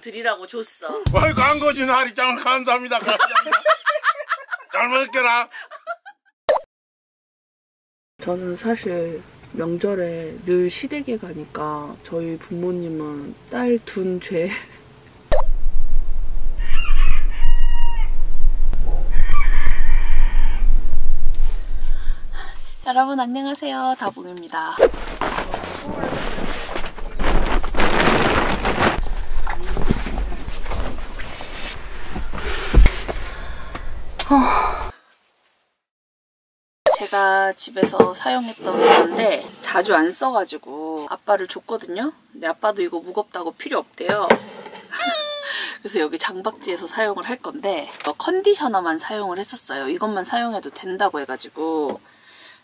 돈 드리라고 줬어. 아이 광고진 하리짱 감사합니다. 감사합니다. 잘 먹을게라. 저는 사실 명절에 늘 시댁에 가니까 저희 부모님은 딸 둔 죄 여러분 안녕하세요, 다봉입니다. 제가 집에서 사용했던 건데 자주 안 써가지고 아빠를 줬거든요. 근데 아빠도 이거 무겁다고 필요 없대요. 그래서 여기 장박지에서 사용을 할 건데 컨디셔너만 사용을 했었어요. 이것만 사용해도 된다고 해가지고.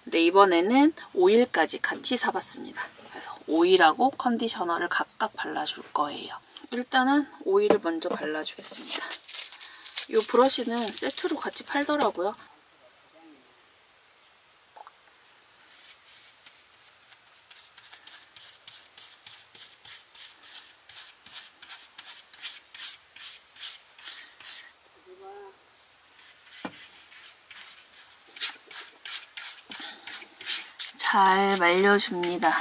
근데 이번에는 오일까지 같이 사봤습니다. 그래서 오일하고 컨디셔너를 각각 발라줄 거예요. 일단은 오일을 먼저 발라주겠습니다. 이 브러쉬는 세트로 같이 팔더라고요. 잘 말려줍니다.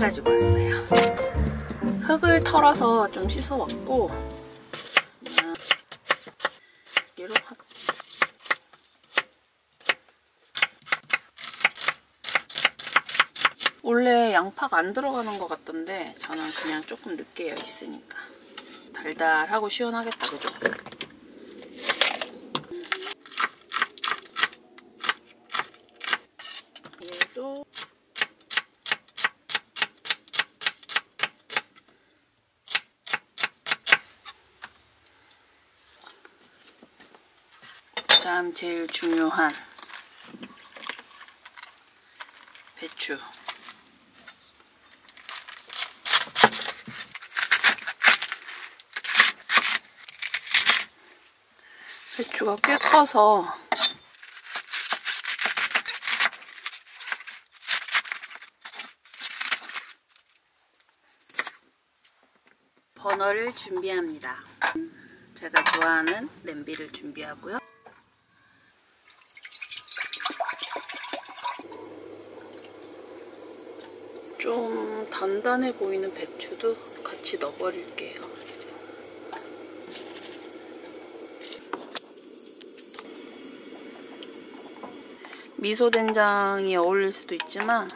가지고 왔어요. 흙을 털어서 좀 씻어왔고 얘로 원래 양파가 안 들어가는 것 같던데 저는 그냥 조금 늦게 있으니까 달달하고 시원하겠다, 그죠? 얘도 다음 제일 중요한 배추. 배추가 꽤 커서 버너를 준비합니다. 제가 좋아하는 냄비를 준비하고요. 좀 단단해 보이는 배추도 같이 넣어버릴게요. 미소된장이 어울릴 수도 있지만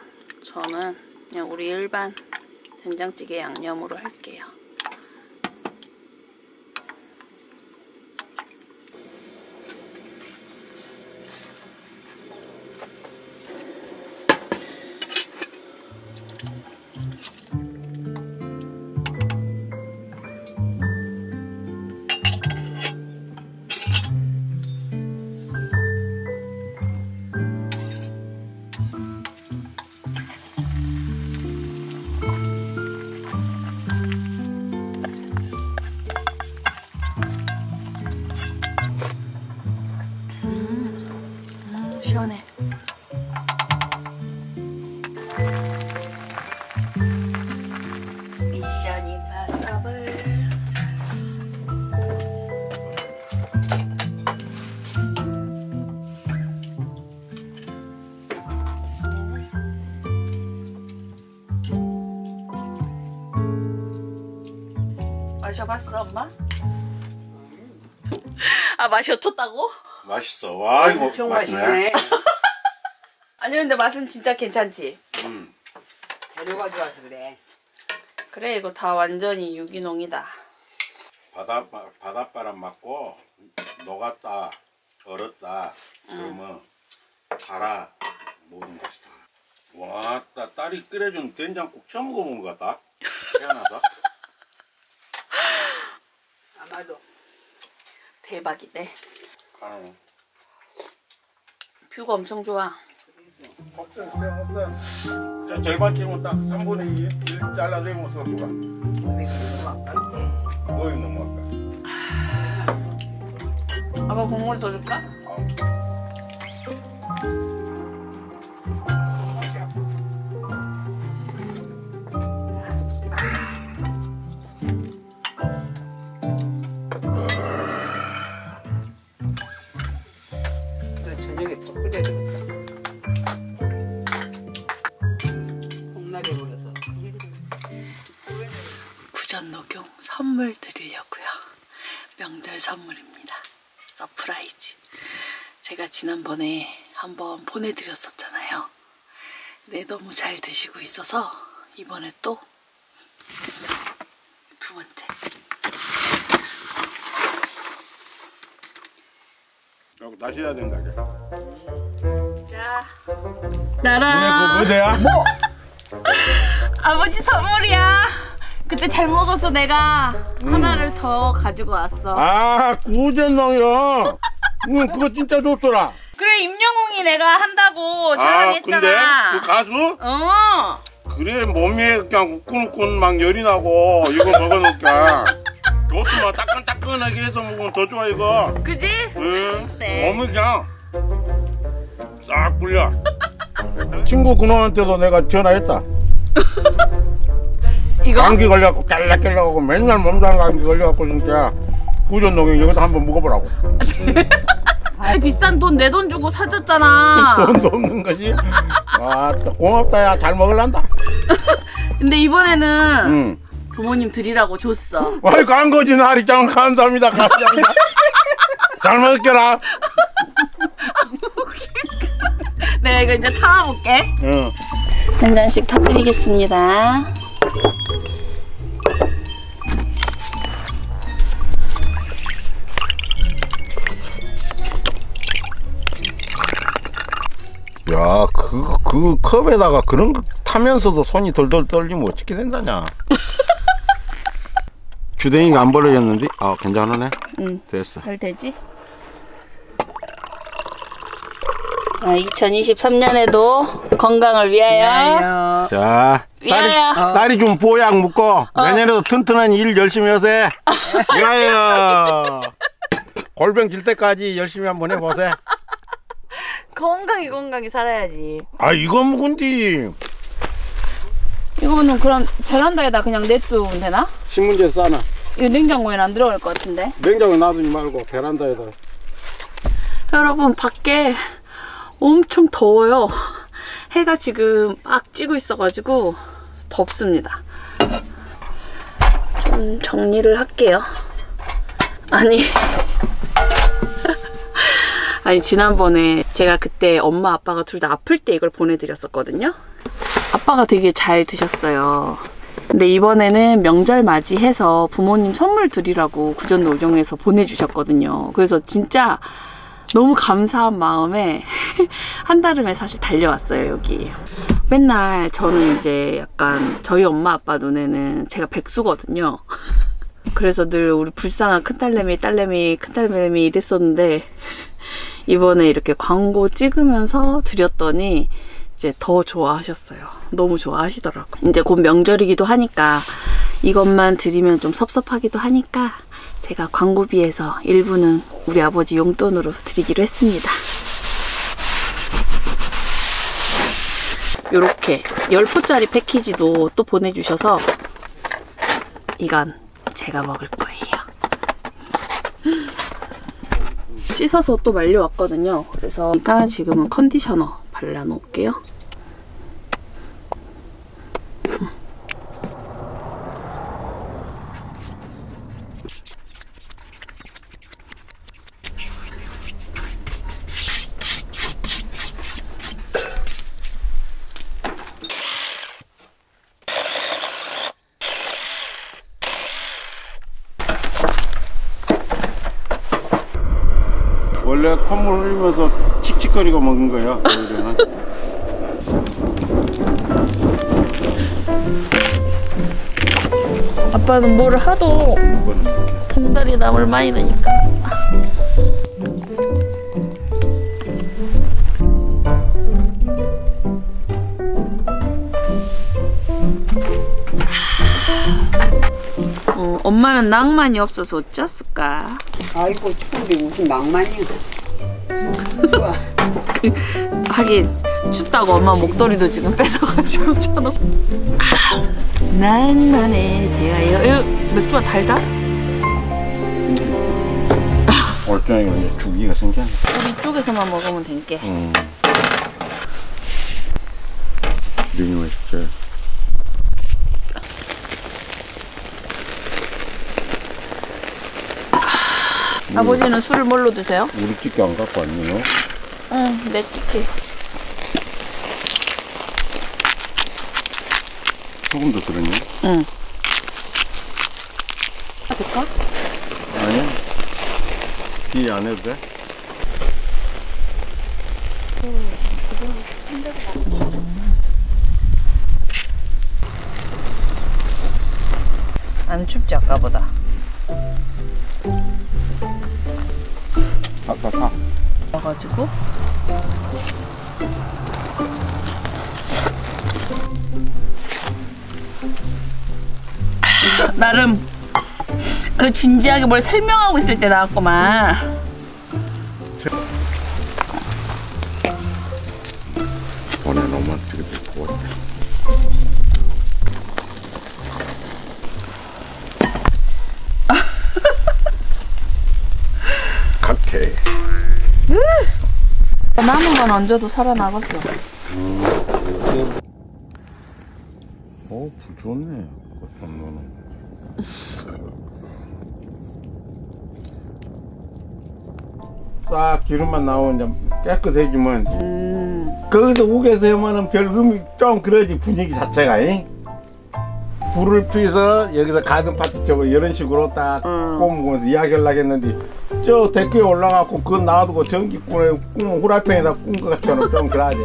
저는 그냥 우리 일반 된장찌개 양념으로 할게요. 시원해. 드셔봤어, 엄마? 아, 맛이 어떻다고? 맛있어. 와, 이거 맛있네. 아니, 근데 맛은 진짜 괜찮지? 재료가 좋아서 그래. 그래, 이거 다 완전히 유기농이다. 바닷바람 맞고 녹았다, 얼었다, 그러면 달아, 모든 것이 다. 와, 딸이 끓여준 된장국 처음 먹어본 것 같다. 희한하다. 아마도. 대박이네. 뷰가 엄청 좋아. 없어. 절반 찍으면 딱 3분의 1 잘라내면 소스가. 거의 너무 아까. 아빠 국물 더 줄까? 구전녹용 선물 드리려고요. 명절 선물입니다. 서프라이즈. 제가 지난번에 한번 보내드렸었잖아요. 네, 너무 잘 드시고 있어서 이번에 또 두 번째. 다시 해야 된다. 자, 나라. 뭐야? 뭐? 아버지 선물이야. 그때 잘 먹어서 내가 하나를 더 가지고 왔어. 아, 구전녹용. 응, 그거 진짜 좋더라. 그래, 임영웅이 내가 한다고 자랑했잖아. 근데? 그 가수? 어. 그래, 몸에 그냥 우끈우끈 막 열이 나고 이거 먹어놓을까. 좋더라. 따끈따끈하게 해서 먹으면 더 좋아, 이거. 그지? 응. 네. 몸이 그냥 싹 불려. 친구 근호한테도 내가 전화했다. 이거? 감기 걸려갖고 깰락깰락하고 맨날 몸살 감기 걸려갖고 진짜 구전녹용 여기서 한번 먹어보라고. 아이, 비싼 돈 내 돈 주고 사줬잖아. 돈도 없는 거지. 아, 고맙다. 야, 잘 먹을란다. 근데 이번에는 부모님 드리라고 줬어. 아이, 광고지 나리짱 감사합니다. 감사합니다. 잘 먹을게라. 내가 이거 이제 타볼게. 응. 한 잔씩 타드리겠습니다. 야, 그 컵에다가 그런 거 타면서도 손이 덜덜 떨리면 어떻게 된다냐. 주댕이가 안 벌어졌는지? 아, 괜찮으네. 응, 됐어. 잘 되지? 아, 2023년에도 건강을 위하여. 자, 딸이 좀 보약 묶고 내년에도 튼튼한 일 열심히 하세요. 위하여. 골병 질 때까지 열심히 한번 해보세요. 건강히 살아야지. 아, 이거 묵은디. 이거는 그럼 베란다에다 그냥 냅두면 되나? 신문지에 싸놔. 이거 냉장고에는 안 들어갈 것 같은데. 냉장고에 놔두지 말고 베란다에다. 여러분, 밖에 엄청 더워요. 해가 지금 막 찌고 있어가지고 덥습니다. 좀 정리를 할게요. 아니 지난번에 제가 그때 엄마 아빠가 둘 다 아플 때 이걸 보내드렸었거든요. 아빠가 되게 잘 드셨어요. 근데 이번에는 명절 맞이해서 부모님 선물 드리라고 구전녹용에서 보내주셨거든요. 그래서 진짜 너무 감사한 마음에 한달음에 사실 달려왔어요, 여기. 맨날 저는 이제 약간 저희 엄마 아빠 눈에는 제가 백수거든요. 그래서 늘 우리 불쌍한 큰딸내미 이랬었는데 이번에 이렇게 광고 찍으면서 드렸더니 이제 더 좋아하셨어요. 너무 좋아하시더라고요. 이제 곧 명절이기도 하니까 이것만 드리면 좀 섭섭하기도 하니까 제가 광고비에서 일부는 우리 아버지 용돈으로 드리기로 했습니다. 요렇게 10포짜리 패키지도 또 보내주셔서 이건 제가 먹을 거예요. 씻어서 또 말려왔거든요. 그래서 일단 지금은 컨디셔너 발라놓을게요. 원래 콧물 흘리면서 칙칙거리고 먹는 거예요. 아빠는 뭐를 하도 봉다리 나물 많이 드니까. 엄마는 낭만이 없어서 어쩌었을까? 아이고 추운데 무슨 낭만이야. 하긴 춥다고 엄마 목도리도 지금 뺏어가지고 쳐놓. 낭만에 대하여. 맥주가 달다? 올 저녁에 이제 죽이가 생겨. 우리 쪽에서만 먹으면 된게. 눈이 맛있어요. 아버지는 술을 뭘로 드세요? 우리 찌개 안 갖고 왔네요. 응, 내 찌개. 소금도 들었니? 응. 될까? 아니야. 이 안 해도 돼? 지금 힘들어. 안 춥지 아까보다. 아까 사. 와가지고. 나름 그 진지하게 뭘 설명하고 있을 때 나왔구만. 오늘 너무 뜨게 됐고. 칵테일. 남은 건 얹어도 살아나갔어. 어, 부드럽네. 싹 기름만 나오면 깨끗해지면 거기서 우겨서 하면 별금이 좀 그러지 분위기 자체가. 불을 피워서 여기서 가든 파티 쪽으로 이런 식으로 딱 꼬무면서 이야기를 하겠는데 저 데크에 올라가고 그거 놔두고 전기꾼에 후라이팬에다 꾼 것 같잖아. 좀 그러지.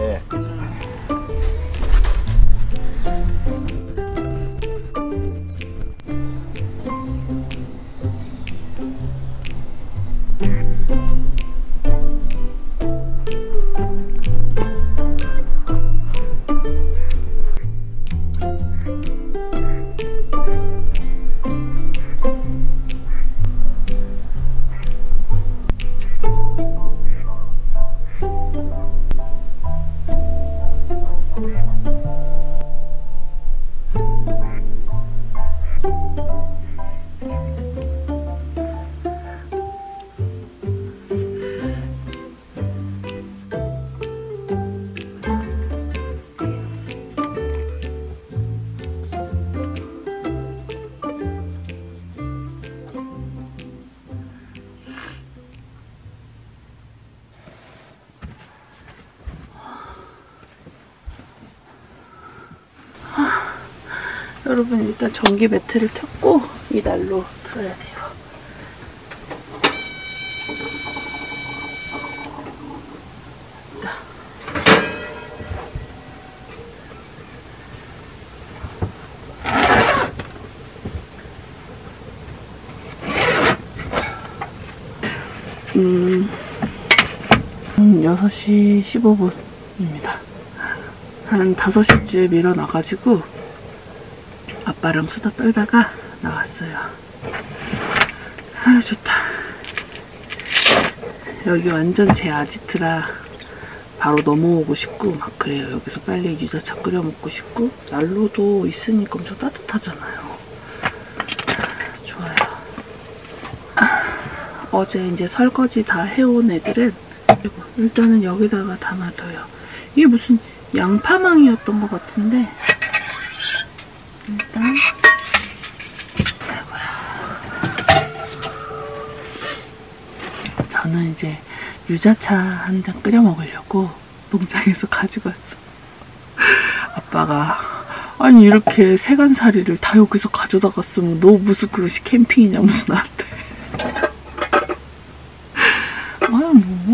여러분 일단 전기 매트를 켰고 이 난로 틀어야 돼요. 지금 6시 15분입니다. 한 5시쯤 일어나가지고 아빠랑 수다 떨다가 나왔어요. 아유 좋다. 여기 완전 제 아지트라 바로 넘어오고 싶고 막 그래요. 여기서 빨리 유자차 끓여 먹고 싶고 난로도 있으니까 엄청 따뜻하잖아요. 좋아요. 어제 이제 설거지 다 해온 애들은 일단은 여기다가 담아둬요. 이게 무슨 양파망이었던 것 같은데 일단 아이고야. 저는 이제 유자차 한 잔 끓여 먹으려고 농장에서 가지고 왔어. 아빠가 아니 이렇게 세간살이를 다 여기서 가져다 갔으면 너 무슨 그릇이 캠핑이냐면서 나한테. 아뭐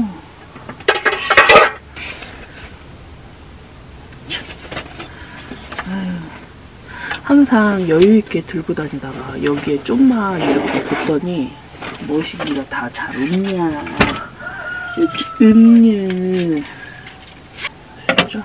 항상 여유있게 들고 다니다가 여기에 좀만 이렇게 뒀더니 무엇인가 다 잘 없냐 이렇게 없냐 그죠?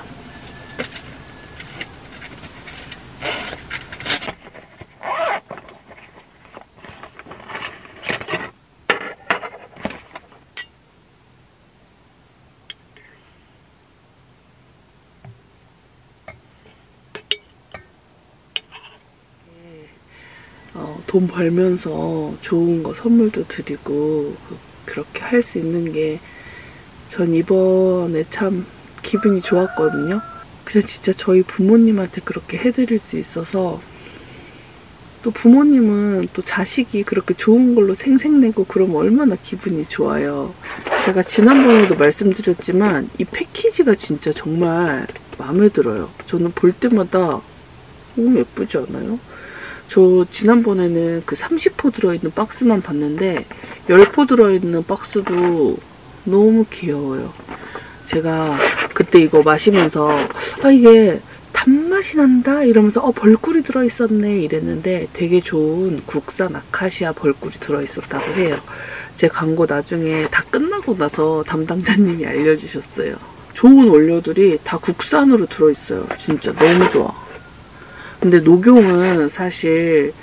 돈 벌면서 좋은 거 선물도 드리고 그렇게 할 수 있는 게 전 이번에 참 기분이 좋았거든요. 그냥 진짜 저희 부모님한테 그렇게 해드릴 수 있어서 또 부모님은 또 자식이 그렇게 좋은 걸로 생색내고 그러면 얼마나 기분이 좋아요. 제가 지난번에도 말씀드렸지만 이 패키지가 진짜 정말 마음에 들어요. 저는 볼 때마다 너무 예쁘지 않아요? 저 지난번에는 그 30포 들어있는 박스만 봤는데 10포 들어있는 박스도 너무 귀여워요. 제가 그때 이거 마시면서 아 이게 단맛이 난다 이러면서 벌꿀이 들어있었네 이랬는데 되게 좋은 국산 아카시아 벌꿀이 들어있었다고 해요. 제 광고 나중에 다 끝나고 나서 담당자님이 알려주셨어요. 좋은 원료들이 다 국산으로 들어있어요. 진짜 너무 좋아. 근데 녹용은 사실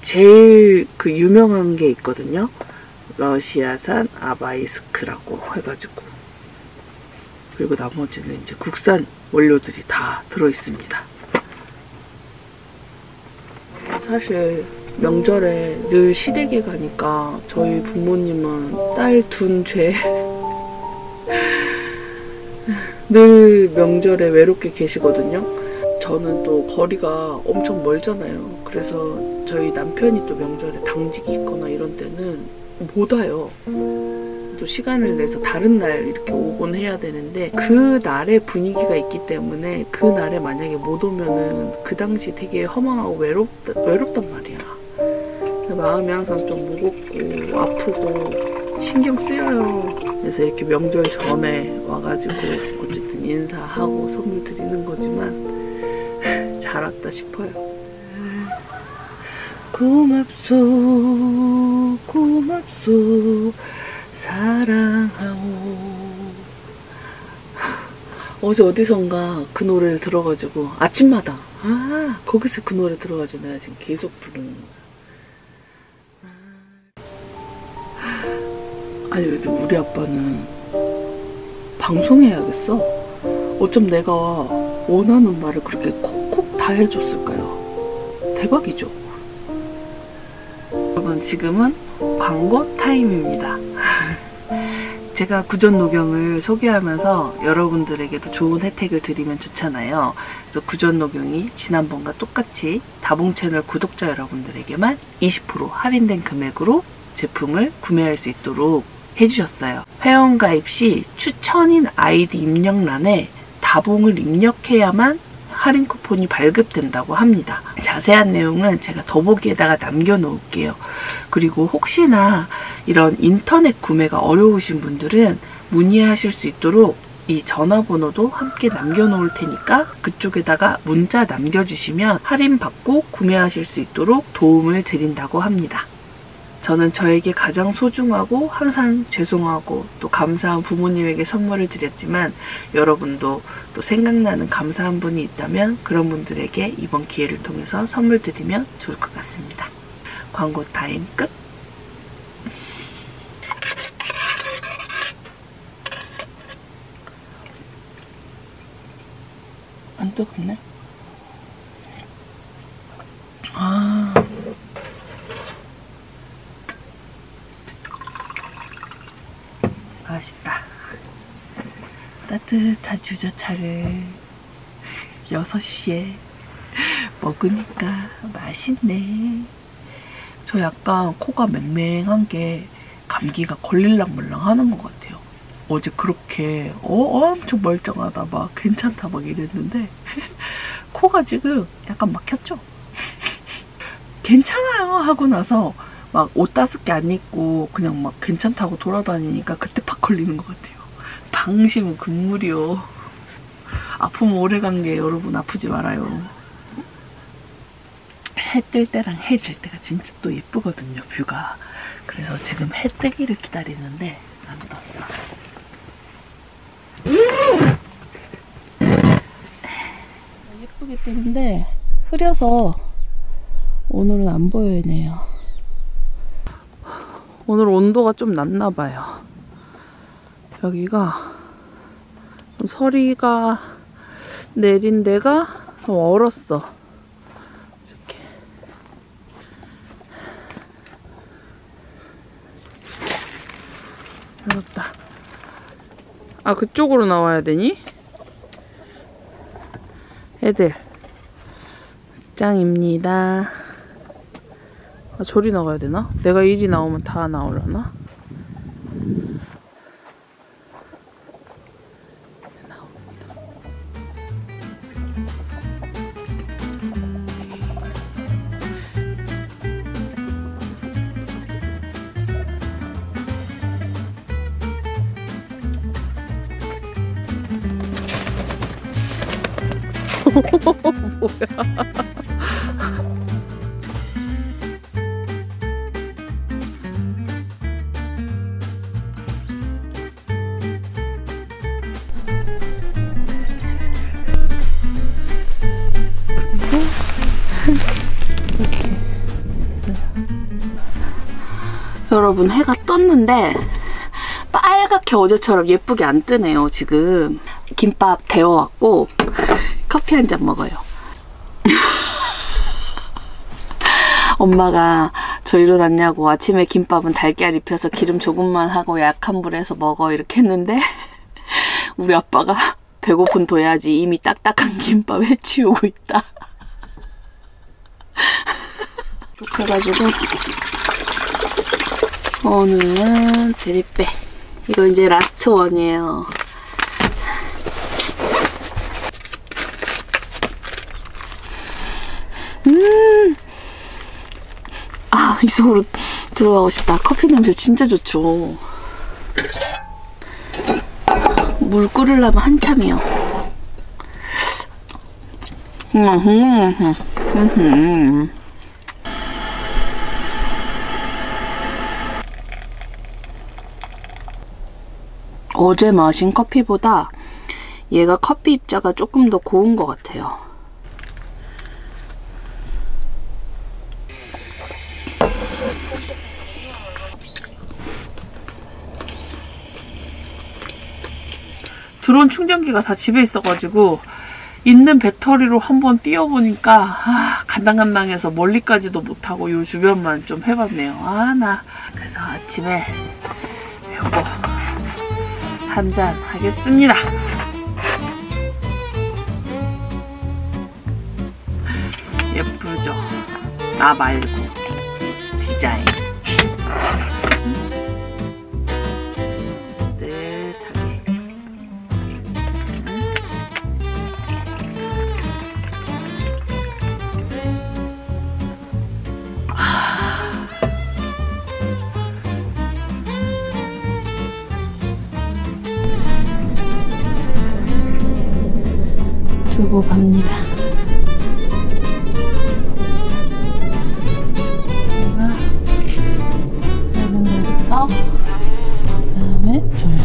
제일 그 유명한 게 있거든요. 러시아산 아바이스크라고 해가지고. 그리고 나머지는 이제 국산 원료들이 다 들어있습니다. 사실 명절에 늘 시댁에 가니까 저희 부모님은 딸 둔 죄 늘 명절에 외롭게 계시거든요. 저는 또 거리가 엄청 멀잖아요. 그래서 저희 남편이 또 명절에 당직이 있거나 이런 때는 못 와요. 또 시간을 내서 다른 날 이렇게 오곤 해야 되는데 그 날의 분위기가 있기 때문에 그 날에 만약에 못 오면은 그 당시 되게 허망하고 외롭단 말이야. 마음이 항상 좀 무겁고 아프고 신경 쓰여요. 그래서 이렇게 명절 전에 와가지고 어쨌든 인사하고 선물 드리는 거지만 잘 왔다 싶어요. 고맙소 고맙소 사랑하오. 어제 어디선가 그 노래를 들어가지고 아침마다 거기서 그 노래 들어가지고 내가 지금 계속 부르는 거야. 아니 그래도 우리 아빠는 방송해야겠어. 어쩜 내가 원하는 말을 그렇게 콕콕 다 해줬을까요? 대박이죠? 여러분 지금은 광고 타임입니다. 제가 구전녹용을 소개하면서 여러분들에게도 좋은 혜택을 드리면 좋잖아요. 그래서 구전녹용이 지난번과 똑같이 다봉 채널 구독자 여러분들에게만 20% 할인된 금액으로 제품을 구매할 수 있도록 해주셨어요. 회원가입 시 추천인 아이디 입력란에 다봉을 입력해야만 할인 쿠폰이 발급된다고 합니다. 자세한 내용은 제가 더보기에다가 남겨놓을게요. 그리고 혹시나 이런 인터넷 구매가 어려우신 분들은 문의하실 수 있도록 이 전화번호도 함께 남겨놓을 테니까 그쪽에다가 문자 남겨주시면 할인받고 구매하실 수 있도록 도움을 드린다고 합니다. 저는 저에게 가장 소중하고 항상 죄송하고 또 감사한 부모님에게 선물을 드렸지만 여러분도 또 생각나는 감사한 분이 있다면 그런 분들에게 이번 기회를 통해서 선물 드리면 좋을 것 같습니다. 광고 타임 끝! 안 뜨겁네? 맛있다. 따뜻한 주저차를 6시에 먹으니까 맛있네. 저 약간 코가 맹맹한 게 감기가 걸릴랑말랑 하는 것 같아요. 어제 그렇게 엄청 멀쩡하다 막 괜찮다 막 이랬는데 코가 지금 약간 막혔죠? 괜찮아요 하고 나서 막 옷 5개 안 입고 그냥 막 괜찮다고 돌아다니니까 그때 팍 걸리는 것 같아요. 방심은 금물이요. 아프면 오래간 게 여러분 아프지 말아요. 해 뜰 때랑 해 질 때가 진짜 또 예쁘거든요, 뷰가. 그래서 지금 해 뜨기를 기다리는데 안 떴어. 예쁘게 뜨는데 흐려서 오늘은 안 보이네요. 오늘 온도가 좀 낮나봐요. 여기가 서리가 내린 데가 얼었어. 이렇게 얼었다. 아, 그쪽으로 나와야 되니? 애들 짱입니다. 아, 저리 나가야 되나? 내가 이리 나오면 다 나오려나? 뭐야? 여러분, 해가 떴는데 빨갛게 어제처럼 예쁘게 안 뜨네요. 지금 김밥 데워왔고 커피 한 잔 먹어요. 엄마가 저 일어났냐고 아침에 김밥은 달걀 입혀서 기름 조금만 하고 약한 불에서 먹어 이렇게 했는데 우리 아빠가 배고픈 둬야지 이미 딱딱한 김밥 해치우고 있다. 이렇게 해가지고 오늘은 드립백. 이거 이제 라스트 원이에요. 아, 이 속으로 들어가고 싶다. 커피 냄새 진짜 좋죠. 물 끓으려면 한참이요. 어제 마신 커피보다 얘가 커피 입자가 조금 더 고운 것 같아요. 드론 충전기가 다 집에 있어가지고 있는 배터리로 한번 띄워보니까 아, 간당간당해서 멀리까지도 못하고 요 주변만 좀 해봤네요. 아, 나 그래서 아침에 요거 한잔 하겠습니다. 예쁘죠? 나 말고 디자인. 따뜻하게. 두고 갑니다. 여기는 여기부터 그 다음에 조명.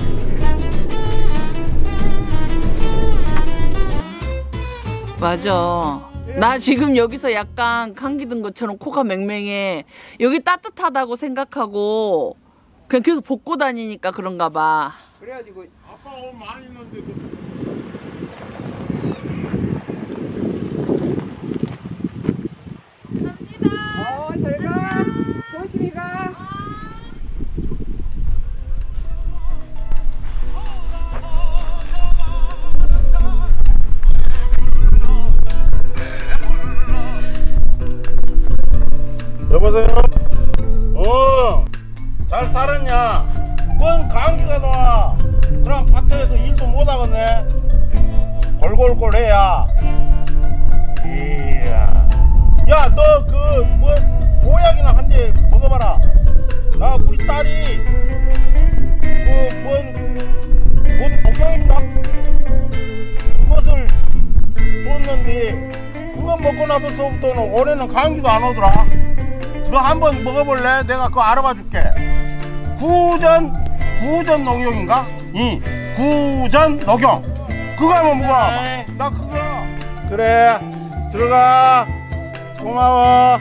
맞아. 나 지금 여기서 약간 감기 든 것처럼 코가 맹맹해. 여기 따뜻하다고 생각하고 그냥 계속 벗고 다니니까 그런가 봐. 그래가지고 아빠 옷 많이 넣는데 여보세요? 잘 살았냐? 뭔 감기가 나와. 그럼 밭에서 일도 못하겠네. 골골골해야. 이야. 야, 너 그 뭐 보약이나 한 대 먹어봐라. 나 우리 딸이 그 뭔 독약인가 그것을 줬는데 그거 먹고 나 옛날부터는 올해는 감기도 안 오더라. 너 한번 먹어볼래? 내가 그거 알아봐 줄게. 구전녹용인가? 응. 구전녹용. 그거 한번 먹어. 네. 나 그거야. 그래. 들어가. 고마워.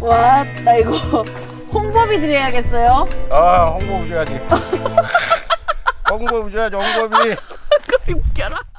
와, 나 이거 홍보비 드려야겠어요? 아, 홍보비 줘야지. 홍보비 줘야지, 홍보비. 그럼 웃겨라.